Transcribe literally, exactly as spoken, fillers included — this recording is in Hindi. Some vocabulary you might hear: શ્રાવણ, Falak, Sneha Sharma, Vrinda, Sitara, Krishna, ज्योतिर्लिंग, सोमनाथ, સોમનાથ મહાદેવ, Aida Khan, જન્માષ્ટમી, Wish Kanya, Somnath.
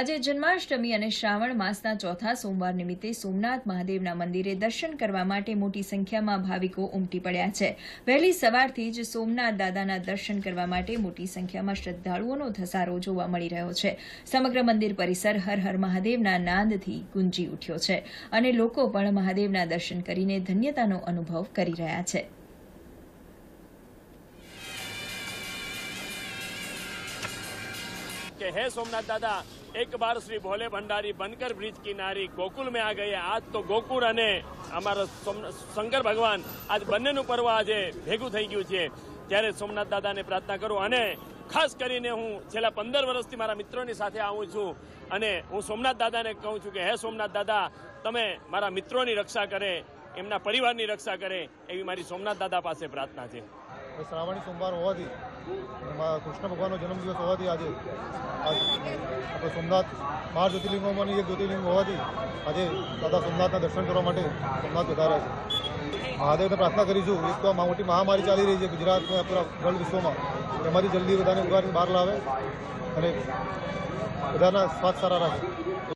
आज जन्माष्टमी और श्रावण मासना चौथा सोमवार निमित्ते सोमनाथ महादेवना मंदिरे दर्शन करवा माटे मोटी संख्या में भाविको उमटी पड्या छे। वहेली सवारथी ज सोमनाथ दादाना दर्शन करवा माटे मोटी संख्या में श्रद्धाळुओनो धसारो जोवा मळी रह्यो छे। समग्र मंदिर परिसर हर हर महादेवना नादथी गुंजी उठ्यो छे अने लोको पण महादेवना दर्शन करीने धन्यतानो अनुभव करी रह्या छे। के है सोमनाथ दादा, एक बार श्री भोले भंडारी बनकर ब्रिज किनारी गोकुल में आ गए। आज तो गोकुल अने अमर शंकर भगवान आज बन्नेनु पर्व आज भेगू थई गयु छे, त्यारे सोमनाथ दादा ने प्रार्थना करू। अने खास करीने हूँ छेल्ला पंदर वर्षथी मारा मित्रोनी साथे आऊ छू अने हूँ सोमनाथ दादा ने कहूँ छू के हे सोमनाथ दादा, तमे मारा मित्रोनी रक्षा करे, एमना परिवारनी रक्षा करे, एवी मारी सोमनाथ दादा पासे प्रार्थना छे। श्रावणी सोमवार होवाथी, कृष्ण भगवाननो जन्मदिवस होवाथी आज आपणे सोमनाथ बार ज्योतिर्लिंगोमांनी एक ज्योतिर्लिंग होवाथी आज दादा सोमनाथना दर्शन करवा माटे सोमनाथ पधार्या छे। महादेवने प्रार्थना करीशुं, एक तो मोटी महामारी चाली रही है गुजरात में, पूरा वर्ल्ड विश्व में, एमांथी जल्दी बधाने उगारीने बहार लावे अने बधाना स्वास्थ्य सारा राखे।